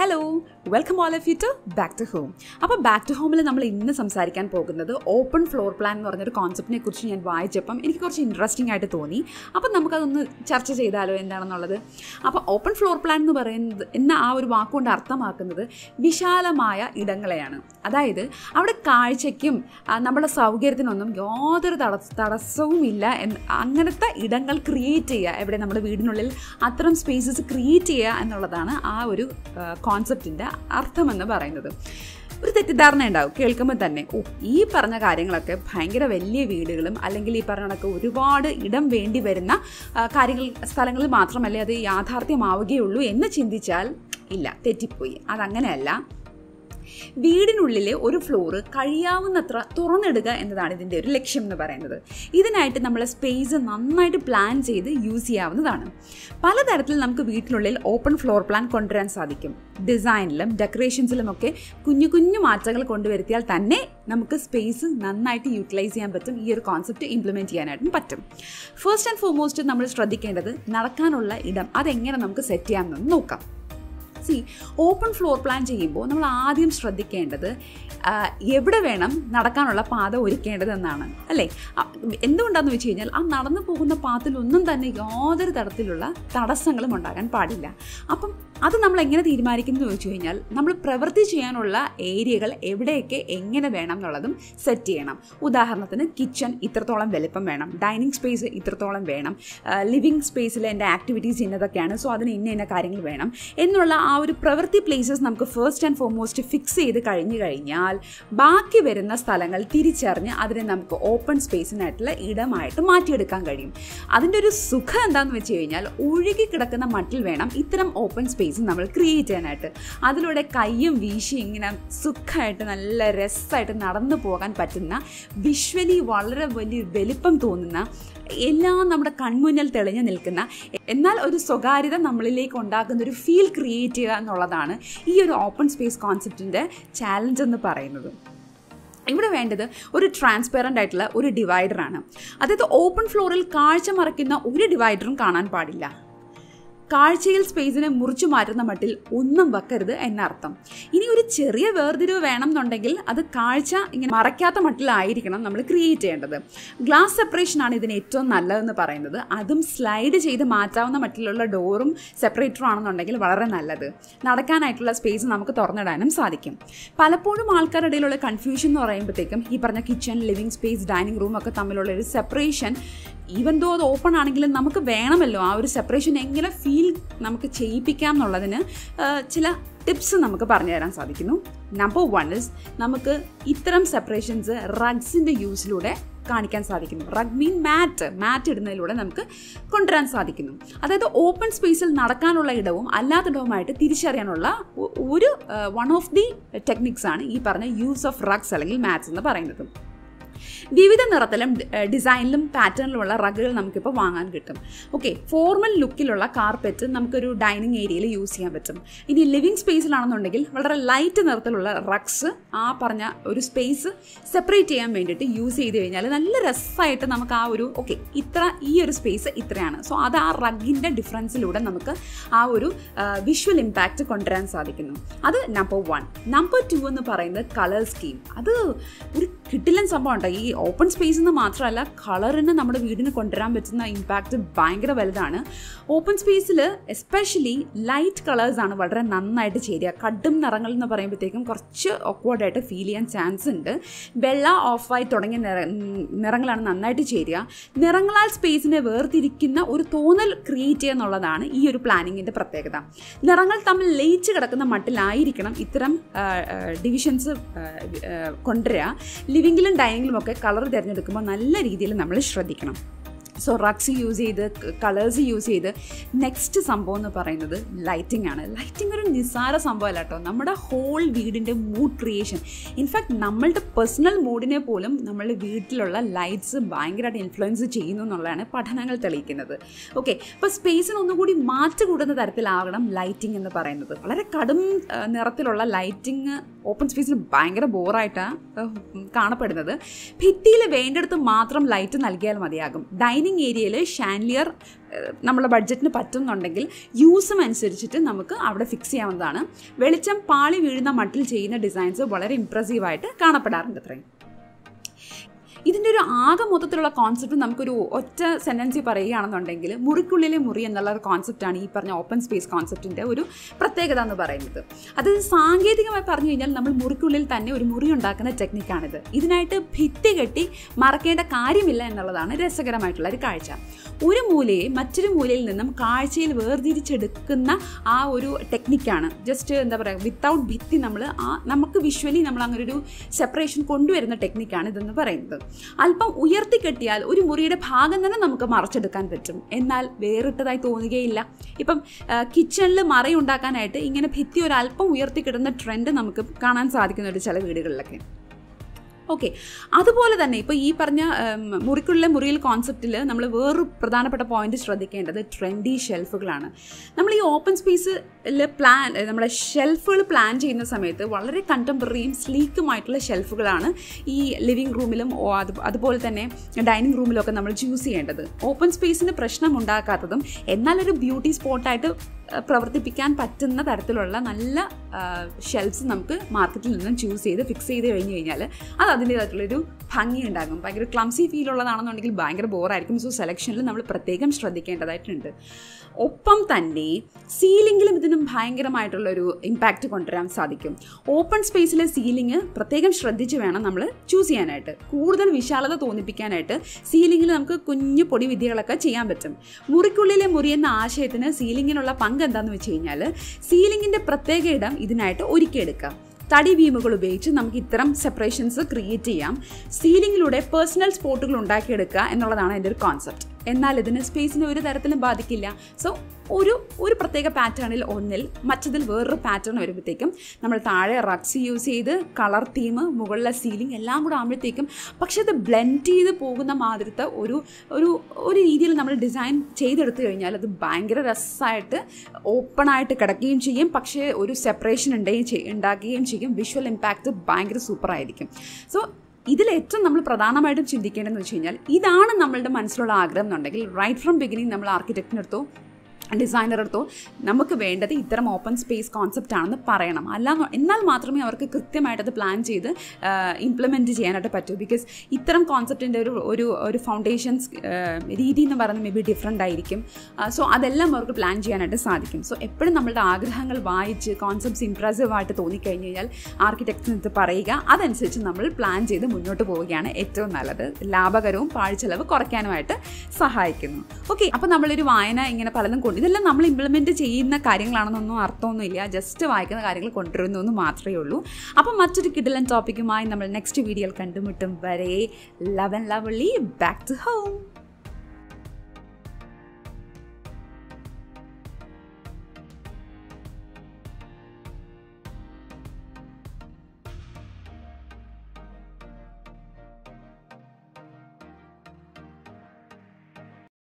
Hello! Welcome all of you to Back to Home. Now, Back to Home, we will talk about open floor plan concept. I think it's interesting. Now, let's talk about it. Open floor plan is a Vishalamaya Idangalayana. That is, our car checking, number of Saugerthinum, Yother Tarasumilla, and Anganatha Idangal creatia, every number of Vidinolil, Athram spaces creatia, and Noladana, our concept in the Arthamana Baranadu. Darnanda, Kelkamatane, E. Paranakarangaka, Hanga Valley Vidilum, Alangali Paranako, reward, Idam Vendi Verena, Karangal Stalangal Matra Malia, the Yatharthi Mavagi Ulu, in the Chindichal, Illa, Tetipui, Adanganella. വീടിനുള്ളിലെ ഒരു floor കഴിയാവുന്നത്ര തുറന്നെടുക്കുക എന്നതാണ് ഇതിന്റെ ഒരു ലക്ഷ്യം എന്ന് പറയുന്നത്. ഇതിനായിട്ട് നമ്മൾ space നന്നായിട്ട് പ്ലാൻ ചെയ്ത് യൂസ് ചെയ്യാവുന്നതാണ്. പലതരത്തിൽ നമുക്ക് വീടിനുള്ളിൽ ഓപ്പൺ ഫ്ലോർ പ്ലാൻ കൊണ്ടുവരാൻ സാധിക്കും. ഡിസൈനിലും ഡെക്കറേഷൻസിലും ഒക്കെ കുഞ്ഞു കുഞ്ഞു മാറ്റങ്ങൾ കൊണ്ടുവരുത്തിയാൽ തന്നെ നമുക്ക് സ്പേസ് നന്നായിട്ട് യൂട്ടിലൈസ് ചെയ്യാൻ പറ്റും. ഈ ഒരു കോൺസെപ്റ്റ് ഇംപ്ലിമെന്റ് ചെയ്യാനായിട്ട് പറ്റും. ഫസ്റ്റ് ആൻഡ് ഫോർമോസ്റ്റ് നമ്മൾ ശ്രദ്ധിക്കേണ്ടത് നടക്കാനുള്ള ഇടം അതെങ്ങനെ നമുക്ക് സെറ്റ് ചെയ്യാമെന്ന് നോക്കാം. See, open floor plan ചെയ്യുമ്പോൾ നമ്മൾ ആദ്യം ശ്രദ്ധിക്കേണ്ടത് എവിടെ വേണം നടക്കാനുള്ള പാത ഒരുക്കേണ്ടതെന്നാണ് അല്ലേ. എന്തുകൊണ്ടാണെന്ന് വെച്ച് കഴിഞ്ഞാൽ ആ നടന്നു പോകുന്ന പാതയിലൊന്നും തന്നെ യാതൊരു തരത്തിലുള്ള തടസ്സങ്ങളും ഉണ്ടാകാൻ പാടില്ല. അപ്പം അത് നമ്മൾ എങ്ങനെ തീരുമാനിക്കുന്നു എന്ന് വെച്ച് കഴിഞ്ഞാൽ നമ്മൾ പ്രവൃത്തി ചെയ്യാനുള്ള ഏരിയകൾ എവിടെയൊക്കെ എങ്ങനെ വേണം എന്നുള്ളതും സെറ്റ് ചെയ്യണം. ഉദാഹരണത്തിന് കിച്ചൺ ഇത്രത്തോളം വലുപ്പം വേണം, ഡൈനിങ് സ്പേസ് ഇത്രത്തോളം വേണം, ലിവിങ് സ്പേസിൽ എൻ്റെ ആക്ടിവിറ്റീസ് ഇന്നതൊക്കെയാണ്, സോ അതിന് ഇന്ന ഇന്ന കാര്യങ്ങൾ വേണം എന്നുള്ള ആ ഒരു പ്രവൃത്തി പ്ലേസസ് നമുക്ക് ഫസ്റ്റ് ആൻഡ് ഫോർമോസ്റ്റ് ഫിക്സ് ചെയ്ത് കഴിഞ്ഞു കഴിഞ്ഞാൽ ബാക്കി വരുന്ന സ്ഥലങ്ങൾ തിരിച്ചറിഞ്ഞ് അതിനെ നമുക്ക് ഓപ്പൺ സ്പേസിനായിട്ടുള്ള ഇടമായിട്ട് മാറ്റിയെടുക്കാൻ കഴിയും. അതിൻ്റെ ഒരു സുഖം എന്താണെന്ന് വെച്ച് കഴിഞ്ഞാൽ ഒഴുകി കിടക്കുന്ന മട്ടിൽ വേണം ഇത്തരം ഓപ്പൺ സ്പേസ് നമ്മൾ ക്രിയേറ്റ് ചെയ്യാനായിട്ട്. അതിലൂടെ കയ്യും വീശി ഇങ്ങനെ സുഖമായിട്ട് നല്ല രസമായിട്ട് നടന്നു പോകാൻ പറ്റുന്ന, വിഷ്വലി വളരെ വലിയ വലിപ്പം തോന്നുന്ന, എല്ലാം നമ്മുടെ കൺമുന്നിൽ തെളിഞ്ഞു നിൽക്കുന്ന, എന്നാൽ ഒരു സ്വകാര്യത നമ്മളിലേക്ക് ഉണ്ടാക്കുന്ന ഒരു ഫീൽ ക്രിയേറ്റ് ചെയ്യുക എന്നുള്ളതാണ് ഈ ഒരു ഓപ്പൺ സ്പേസ് കോൺസെപ്റ്റിൻ്റെ ചാലഞ്ച് എന്ന് പറയുന്നത്. ഇവിടെ വേണ്ടത് ഒരു ട്രാൻസ്പെറൻ്റ് ആയിട്ടുള്ള ഒരു ഡിവൈഡറാണ്. അതായത് ഓപ്പൺ ഫ്ലോറിൽ കാഴ്ച മറയ്ക്കുന്ന ഒരു ഡിവൈഡറും കാണാൻ പാടില്ല. കാഴ്ചയിൽ സ്പേസിനെ മുറിച്ചു മാറ്റുന്ന മട്ടിൽ ഒന്നും വെക്കരുത് എന്നർത്ഥം. ഇനി ഒരു ചെറിയ വേർതിരിവ് വേണം എന്നുണ്ടെങ്കിൽ അത് കാഴ്ച ഇങ്ങനെ മറയ്ക്കാത്ത മട്ടിലായിരിക്കണം നമ്മൾ ക്രിയേറ്റ് ചെയ്യേണ്ടത്. ഗ്ലാസ് സെപ്പറേഷനാണ് ഇതിന് ഏറ്റവും നല്ലതെന്ന് പറയുന്നത്. അതും സ്ലൈഡ് ചെയ്ത് മാറ്റാവുന്ന മട്ടിലുള്ള ഡോറും സെപ്പറേറ്ററും ആണെന്നുണ്ടെങ്കിൽ വളരെ നല്ലത്. നടക്കാനായിട്ടുള്ള സ്പേസ് നമുക്ക് തുറന്നിടാനും സാധിക്കും. പലപ്പോഴും ആൾക്കാരുടെ ഇടയിലുള്ള കൺഫ്യൂഷൻ എന്ന് പറയുമ്പോഴത്തേക്കും ഈ പറഞ്ഞ kitchen, living space, dining room ഒക്കെ തമ്മിലുള്ള ഒരു സെപ്പറേഷൻ, ഈവൻ ദോ അത് ഓപ്പൺ ആണെങ്കിലും നമുക്ക് വേണമല്ലോ ആ ഒരു സെപ്പറേഷൻ എങ്ങനെ ഫീൽ നമുക്ക് ചെയ്യിപ്പിക്കാം എന്നുള്ളതിന് ചില ടിപ്സ് നമുക്ക് പറഞ്ഞു തരാൻ സാധിക്കുന്നു. നമ്പർ 1 ഇസ് നമുക്ക് ഇത്തരം സെപ്പറേഷൻസ് റഗ്സിൻ്റെ യൂസിലൂടെ കാണിക്കാൻ സാധിക്കുന്നു. റഗ് മീൻ മാറ്റ് ഇടുന്നതിലൂടെ നമുക്ക് കൊണ്ടുവരാൻ സാധിക്കുന്നു. അതായത് ഓപ്പൺ സ്പേസിൽ നടക്കാനുള്ള ഇടവും അല്ലാത്തിടവുമായിട്ട് തിരിച്ചറിയാനുള്ള ഒരു വൺ ഓഫ് ദി ടെക്നിക്സാണ് ഈ പറഞ്ഞ യൂസ് ഓഫ് റഗ്സ് അല്ലെങ്കിൽ മാറ്റ്സ് എന്ന് പറയുന്നത്. വിവിധ നിറത്തിലും ഡിസൈനിലും പാറ്റേണിലുമുള്ള റഗ്ഗുകൾ നമുക്കിപ്പോൾ വാങ്ങാൻ കിട്ടും. ഓക്കെ, ഫോർമൽ ലുക്കിലുള്ള കാർപ്പറ്റ് നമുക്കൊരു ഡൈനിങ് ഏരിയയിൽ യൂസ് ചെയ്യാൻ പറ്റും. ഇനി ലിവിങ് സ്പേസിലാണെന്നുണ്ടെങ്കിൽ വളരെ ലൈറ്റ് നിറത്തിലുള്ള റഗ്സ് ആ പറഞ്ഞ ഒരു സ്പേസ് സെപ്പറേറ്റ് ചെയ്യാൻ വേണ്ടിയിട്ട് യൂസ് ചെയ്ത് കഴിഞ്ഞാൽ നല്ല രസമായിട്ട് നമുക്ക് ആ ഒരു ഓക്കെ ഇത്ര ഈ ഒരു സ്പേസ് ഇത്രയാണ്, സോ അത് ആ റഗ്ഗിൻ്റെ ഡിഫറൻസിലൂടെ നമുക്ക് ആ ഒരു വിഷ്വൽ ഇമ്പാക്റ്റ് കൊണ്ടുവരാൻ സാധിക്കുന്നു. അത് നമ്പർ 1. നമ്പർ 2 എന്ന് പറയുന്നത് കളർ സ്കീം. അത് ഒരു കിട്ടില്ല സംഭവം ഉണ്ടോ. ഈ ഓപ്പൺ സ്പേസിൽ നിന്ന് മാത്രമല്ല കളറിന് നമ്മുടെ വീടിന് കൊണ്ടുവരാൻ പറ്റുന്ന ഇമ്പാക്റ്റ് ഭയങ്കര വലുതാണ്. ഓപ്പൺ സ്പേസിൽ എസ്പെഷ്യലി ലൈറ്റ് കളേഴ്സാണ് വളരെ നന്നായിട്ട് ചേരുക. കടും നിറങ്ങൾ എന്ന് പറയുമ്പോഴത്തേക്കും കുറച്ച് ഓക്വേർഡായിട്ട് ഫീൽ ചെയ്യാൻ ചാൻസ് ഉണ്ട്. വെള്ള, ഓഫ് വൈറ്റ് തുടങ്ങിയ നിറങ്ങളാണ് നന്നായിട്ട് ചേരുക. നിറങ്ങളാൽ സ്പേസിനെ വേർതിരിക്കുന്ന ഒരു തോന്നൽ ക്രിയേറ്റ് ചെയ്യുക എന്നുള്ളതാണ് ഈ ഒരു പ്ലാനിങ്ങിൻ്റെ പ്രത്യേകത. നിറങ്ങൾ തമ്മിൽ ലയിച്ച് കിടക്കുന്ന മട്ടിലായിരിക്കണം ഇത്തരം ഡിവിഷൻസ് കൊണ്ടുവരിക. ലിവിങ്ങിലും ഡൈനിങ്ങിലും ഒക്കെ കളർ തിരഞ്ഞെടുക്കുമ്പോൾ നല്ല രീതിയിൽ നമ്മൾ ശ്രദ്ധിക്കണം. സോ റഗ്സ് യൂസ് ചെയ്ത് കളേഴ്സ് യൂസ് ചെയ്ത് നെക്സ്റ്റ് സംഭവം എന്ന് പറയുന്നത് ലൈറ്റിംഗ് ആണ്. ലൈറ്റിംഗ് ഒരു നിസ്സാര സംഭവമല്ല കേട്ടോ. നമ്മുടെ ഹോൾ വീടിൻ്റെ മൂഡ് ക്രിയേഷൻ, ഇൻഫാക്ട് നമ്മളുടെ പേഴ്സണൽ മൂഡിനെ പോലും നമ്മളുടെ വീട്ടിലുള്ള ലൈറ്റ്സ് ഭയങ്കരമായിട്ട് ഇൻഫ്ലുവൻസ് ചെയ്യുന്നു എന്നുള്ളതാണ് പഠനങ്ങൾ തെളിയിക്കുന്നത്. ഓക്കെ, അപ്പോൾ സ്പേസിന് ഒന്നുകൂടി മാറ്റുകൂടുന്ന തരത്തിലാകണം ലൈറ്റിംഗ് എന്ന് പറയുന്നത്. വളരെ കടും നിറത്തിലുള്ള ലൈറ്റിംഗ് ഓപ്പൺ സ്പേസിൽ ഭയങ്കര ബോറായിട്ടാണ് കാണപ്പെടുന്നത്. ഭിത്തിയിൽ വേണ്ടടുത്ത് മാത്രം ലൈറ്റ് നൽകിയാൽ മതിയാകും. ഡൈനിങ് ഡൈനിങ് ഏരിയയിൽ ഷാൻഡിലിയർ നമ്മുടെ ബഡ്ജറ്റിന് പറ്റുന്നുണ്ടെങ്കിൽ യൂസും അനുസരിച്ചിട്ട് നമുക്ക് അവിടെ ഫിക്സ് ചെയ്യാവുന്നതാണ്. വെളിച്ചം പാളി വീഴുന്ന മട്ടിൽ ചെയ്യുന്ന ഡിസൈൻസ് വളരെ ഇംപ്രസീവായിട്ട് കാണപ്പെടാറുണ്ട്. അത്രയും ഇതിൻ്റെ ഒരു ആകെ മൊത്തത്തിലുള്ള കോൺസെപ്റ്റ് നമുക്കൊരു ഒറ്റ സെൻറ്റൻസിൽ പറയുകയാണെന്നുണ്ടെങ്കിൽ മുറിക്കുള്ളിലെ മുറി എന്നുള്ളൊരു കോൺസെപ്റ്റാണ് ഈ പറഞ്ഞ ഓപ്പൺ സ്പേസ് കോൺസെപ്റ്റിൻ്റെ ഒരു പ്രത്യേകത എന്ന് പറയുന്നത്. അത് സാങ്കേതികമായി പറഞ്ഞു കഴിഞ്ഞാൽ നമ്മൾ മുറിക്കുള്ളിൽ തന്നെ ഒരു മുറി ഉണ്ടാക്കുന്ന ടെക്നിക്കാണിത്. ഇതിനായിട്ട് ഭിത്തി കെട്ടി മറക്കേണ്ട കാര്യമില്ല എന്നുള്ളതാണ് രസകരമായിട്ടുള്ളൊരു കാഴ്ച. ഒരു മൂലയെ മറ്റൊരു മൂലയിൽ നിന്നും കാഴ്ചയിൽ വേർതിരിച്ചെടുക്കുന്ന ആ ഒരു ടെക്നിക്കാണ്. ജസ്റ്റ് എന്താ പറയുക, വിത്തൗട്ട് ഭിത്തി നമ്മൾ നമുക്ക് വിഷ്വലി നമ്മൾ അങ്ങനൊരു സെപ്പറേഷൻ കൊണ്ടുവരുന്ന ടെക്നിക്കാണ് ഇതെന്ന് പറയുന്നത്. അല്പം ഉയർത്തിക്കെട്ടിയാൽ ഒരു മുറിയുടെ ഭാഗം തന്നെ നമുക്ക് മറച്ചെടുക്കാൻ പറ്റും, എന്നാൽ വേറിട്ടതായി തോന്നുകയില്ല. ഇപ്പം കിച്ചണിൽ മറയുണ്ടാക്കാനായിട്ട് ഇങ്ങനെ ഭിത്തി ഒരല്പം ഉയർത്തിക്കിടുന്ന ട്രെൻഡ് നമുക്ക് കാണാൻ സാധിക്കുന്നുണ്ട് ചില വീടുകളിലൊക്കെ. ഓക്കെ, അതുപോലെ തന്നെ ഇപ്പോൾ ഈ പറഞ്ഞ മുറിക്കുള്ളിലെ മുറിയിൽ കോൺസെപ്റ്റിൽ നമ്മൾ വേറൊരു പ്രധാനപ്പെട്ട പോയിന്റ് ശ്രദ്ധിക്കേണ്ടത് ട്രെൻഡി ഷെൽഫുകളാണ്. നമ്മൾ ഈ ഓപ്പൺ സ്പേസിൽ നമ്മുടെ ഷെൽഫുകൾ പ്ലാൻ ചെയ്യുന്ന സമയത്ത് വളരെ കണ്ടംപററിയും സ്ലീക്കുമായിട്ടുള്ള ഷെൽഫുകളാണ് ഈ ലിവിങ് റൂമിലും അതുപോലെ തന്നെ ഡൈനിങ് റൂമിലൊക്കെ നമ്മൾ ചൂസ് ചെയ്യേണ്ടത്. ഓപ്പൺ സ്പേസിന് പ്രശ്നമുണ്ടാക്കാത്തതും എന്നാലൊരു ബ്യൂട്ടി സ്പോട്ടായിട്ട് പ്രവർത്തിപ്പിക്കാൻ പറ്റുന്ന തരത്തിലുള്ള നല്ല ഷെൽഫ്സ് നമുക്ക് മാർക്കറ്റിൽ നിന്നും ചൂസ് ചെയ്ത് ഫിക്സ് ചെയ്ത് കഴിഞ്ഞ് കഴിഞ്ഞാൽ അത് അതിൻ്റേതായിട്ടുള്ളൊരു ഭംഗി ഉണ്ടാകും. ഭയങ്കര ക്ലംസി ഫീൽ ഉള്ളതാണെന്നുണ്ടെങ്കിൽ ഭയങ്കര ബോറായിരിക്കും. സോ സെലക്ഷനിൽ നമ്മൾ പ്രത്യേകം ശ്രദ്ധിക്കേണ്ടതായിട്ടുണ്ട്. ഒപ്പം തന്നെ സീലിംഗിലും ഇതിനും ഭയങ്കരമായിട്ടുള്ളൊരു ഇമ്പാക്റ്റ് കൊണ്ടുവരാൻ സാധിക്കും. ഓപ്പൺ സ്പേസിലെ സീലിംഗ് പ്രത്യേകം ശ്രദ്ധിച്ച് വേണം നമ്മൾ ചൂസ് ചെയ്യാനായിട്ട്. കൂടുതൽ വിശാലത തോന്നിപ്പിക്കാനായിട്ട് സീലിംഗിൽ നമുക്ക് കുഞ്ഞു പൊടി വിദ്യകളൊക്കെ ചെയ്യാൻ പറ്റും. മുറിക്കുള്ളിലെ മുറി എന്ന ആശയത്തിന് സീലിങ്ങിനുള്ള പങ്ക് എന്താണെന്ന് വെച്ച് കഴിഞ്ഞാൽ സീലിങ്ങിൻ്റെ പ്രത്യേക ഇടം ഇതിനായിട്ട് ഒരുക്കിയെടുക്കാം. തടി ബീമുകൾ ഉപയോഗിച്ച് നമുക്ക് ഇത്തരം സെപ്പറേഷൻസ് ക്രിയേറ്റ് ചെയ്യാം. സീലിങ്ങിലൂടെ പേഴ്സണൽ സ്പോട്ടുകൾ ഉണ്ടാക്കിയെടുക്കുക എന്നുള്ളതാണ് എൻ്റെ ഒരു കോൺസെപ്റ്റ്. എന്നാൽ ഇതിന് സ്പേസിനെ ഒരു തരത്തിലും ബാധിക്കില്ല. സോ ഒരു പ്രത്യേക പാറ്റേണിൽ ഒന്നിൽ മറ്റതിൽ വേറൊരു പാറ്റേൺ വരുമ്പോഴത്തേക്കും നമ്മൾ താഴെ റക്സ് യൂസ് ചെയ്ത് കളർ തീം മുകളിലെ സീലിംഗ് എല്ലാം കൂടെ ആകുമ്പോഴത്തേക്കും പക്ഷേ അത് ബ്ലെൻഡ് ചെയ്ത് പോകുന്ന മാതിരത്തെ ഒരു രീതിയിൽ നമ്മൾ ഡിസൈൻ ചെയ്തെടുത്തു കഴിഞ്ഞാൽ അത് ഭയങ്കര രസമായിട്ട് ഓപ്പണായിട്ട് കിടക്കുകയും ചെയ്യും. പക്ഷേ ഒരു സെപ്പറേഷൻ ഉണ്ടാക്കുകയും ചെയ്യും. വിഷ്വൽ ഇമ്പാക്റ്റ് ഭയങ്കര സൂപ്പറായിരിക്കും. സോ ഇതിലേറ്റവും നമ്മൾ പ്രധാനമായിട്ടും ചിന്തിക്കേണ്ടതെന്ന് വെച്ച് കഴിഞ്ഞാൽ ഇതാണ് നമ്മളുടെ മനസ്സിലുള്ള ആഗ്രഹം എന്നുണ്ടെങ്കിൽ റൈറ്റ് ഫ്രം ബിഗിനിങ് നമ്മൾ ആർക്കിടെക്റ്റിനടുത്തോ ഡിസൈനറെടുത്തോ നമുക്ക് വേണ്ടത് ഇത്തരം ഓപ്പൺ സ്പേസ് കോൺസെപ്റ്റ് ആണെന്ന് പറയണം. അല്ല എന്നാൽ മാത്രമേ അവർക്ക് കൃത്യമായിട്ടത് പ്ലാൻ ചെയ്ത് ഇംപ്ലിമെൻറ്റ് ചെയ്യാനായിട്ട് പറ്റൂ. ബിക്കോസ് ഇത്തരം കോൺസെപ്റ്റിൻ്റെ ഒരു ഒരു ഫൗണ്ടേഷൻസ് രീതി എന്ന് പറയുന്നത് മേ ബി ഡിഫറെൻ്റ് ആയിരിക്കും. സോ അതെല്ലാം അവർക്ക് പ്ലാൻ ചെയ്യാനായിട്ട് സാധിക്കും. സോ എപ്പോഴും നമ്മളുടെ ആഗ്രഹങ്ങൾ വായിച്ച് കോൺസെപ്റ്റ്സ് ഇംപ്രസീവായിട്ട് തോന്നിക്കഴിഞ്ഞ് കഴിഞ്ഞാൽ ആർക്കിടെക്റ്റിനടുത്ത് പറയുക. അതനുസരിച്ച് നമ്മൾ പ്ലാൻ ചെയ്ത് മുന്നോട്ട് പോവുകയാണ് ഏറ്റവും നല്ലത്. ലാഭകരവും പാഴ്ചെലവ് കുറയ്ക്കാനുമായിട്ട് സഹായിക്കുന്നു. ഓക്കെ, അപ്പോൾ നമ്മളൊരു വായന ഇങ്ങനെ പലതും ഇതെല്ലാം നമ്മൾ ഇംപ്ലിമെൻറ്റ് ചെയ്യുന്ന കാര്യങ്ങളാണെന്നൊന്നും അർത്ഥമൊന്നുമില്ല. ജസ്റ്റ് വായിക്കുന്ന കാര്യങ്ങൾ കൊണ്ടുവരുന്നൊന്നും മാത്രമേ ഉള്ളൂ. അപ്പം മറ്റൊരു കിഡിലൻ ടോപ്പിക്കുമായി നമ്മൾ നെക്സ്റ്റ് വീഡിയോയിൽ കണ്ടുമുട്ടും വരെ love and lovely, back to home.